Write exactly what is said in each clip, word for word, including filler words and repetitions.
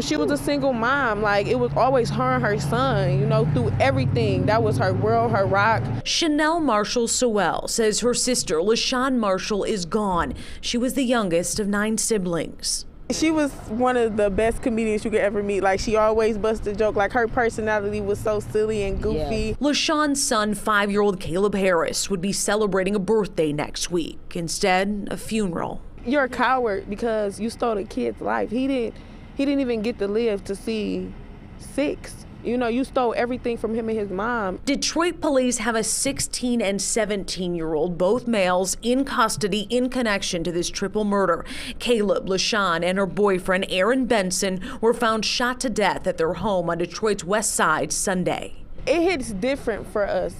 She was a single mom. Like, it was always her and her son, you know, through everything. That was her world, her rock. Chanel Marshall Sowell says her sister, LaShawn Marshall, is gone. She was the youngest of nine siblings. She was one of the best comedians you could ever meet. Like, she always busted a joke. Like, her personality was so silly and goofy. Yeah. LaShawn's son, five-year-old Caleb Harris, would be celebrating a birthday next week. Instead, a funeral. You're a coward because you stole a kid's life. He didn't. He didn't even get to live to see six. You know, you stole everything from him and his mom. Detroit police have a sixteen and seventeen-year-old, both males, in custody in connection to this triple murder. Caleb, LaShawn, and her boyfriend, Aaron Benson, were found shot to death at their home on Detroit's west side Sunday. It hits different for us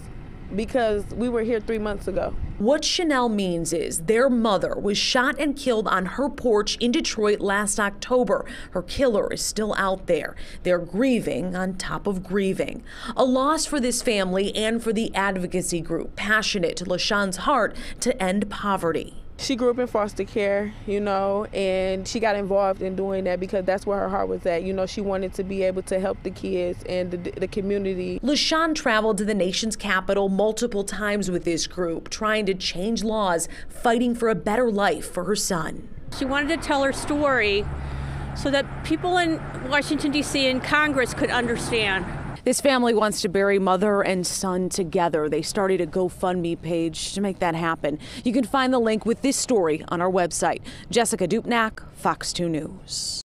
because we were here three months ago. What Chanel means is their mother was shot and killed on her porch in Detroit last October. Her killer is still out there. They're grieving on top of grieving. A loss for this family and for the advocacy group, passionate to LaShawn's heart to end poverty. She grew up in foster care, you know, and she got involved in doing that because that's where her heart was at. You know, she wanted to be able to help the kids and the, the community. LaShawn traveled to the nation's capital multiple times with this group, trying to change laws, fighting for a better life for her son. She wanted to tell her story so that people in Washington, D C and Congress could understand. This family wants to bury mother and son together. They started a GoFundMe page to make that happen. You can find the link with this story on our website. Jessica Dupnack, Fox two News.